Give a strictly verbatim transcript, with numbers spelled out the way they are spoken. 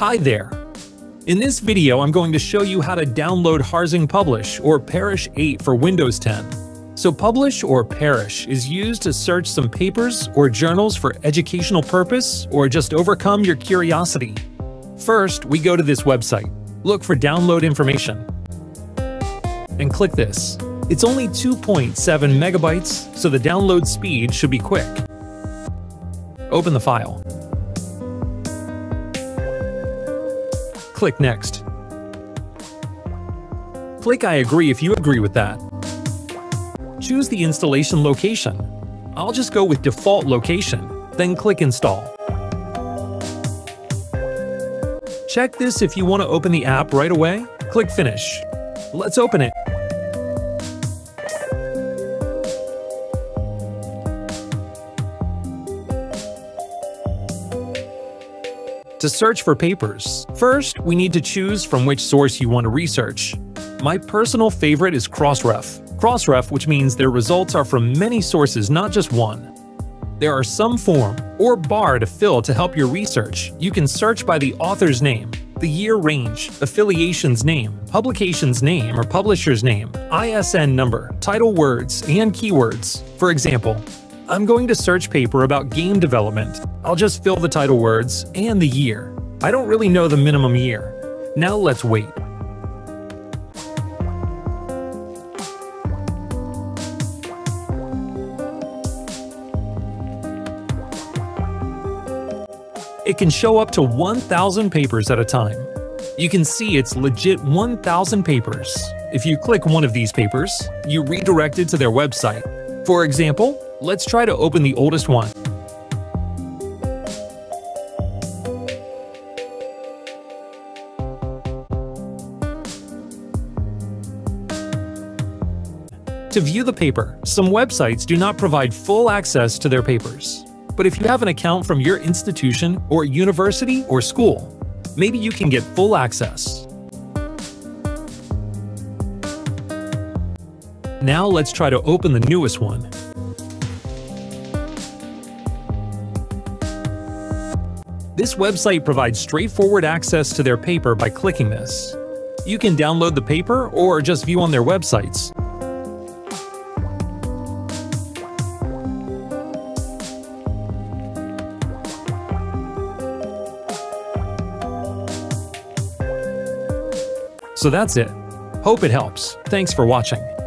Hi there! In this video I'm going to show you how to download Harzing Publish or Perish eight for Windows ten. So Publish or Perish is used to search some papers or journals for educational purpose or just overcome your curiosity. First, we go to this website, look for download information, and click this. It's only two point seven megabytes, so the download speed should be quick. Open the file. Click Next. Click I agree if you agree with that. Choose the installation location. I'll just go with default location, then click Install. Check this if you want to open the app right away. Click Finish. Let's open it. To search for papers, first we need to choose from which source you want to research. My personal favorite is Crossref. Crossref, which means their results are from many sources, not just one. There are some form or bar to fill to help your research. You can search by the author's name, the year range, affiliation's name, publication's name or publisher's name, I S S N number, title words, and keywords. For example, I'm going to search paper about game development. I'll just fill the title words and the year. I don't really know the minimum year. Now let's wait. It can show up to one thousand papers at a time. You can see it's legit one thousand papers. If you click one of these papers, you redirected to their website. For example, let's try to open the oldest one. To view the paper, some websites do not provide full access to their papers. But if you have an account from your institution or university or school, maybe you can get full access. Now let's try to open the newest one. This website provides straightforward access to their paper by clicking this. You can download the paper or just view on their websites. So that's it. Hope it helps. Thanks for watching.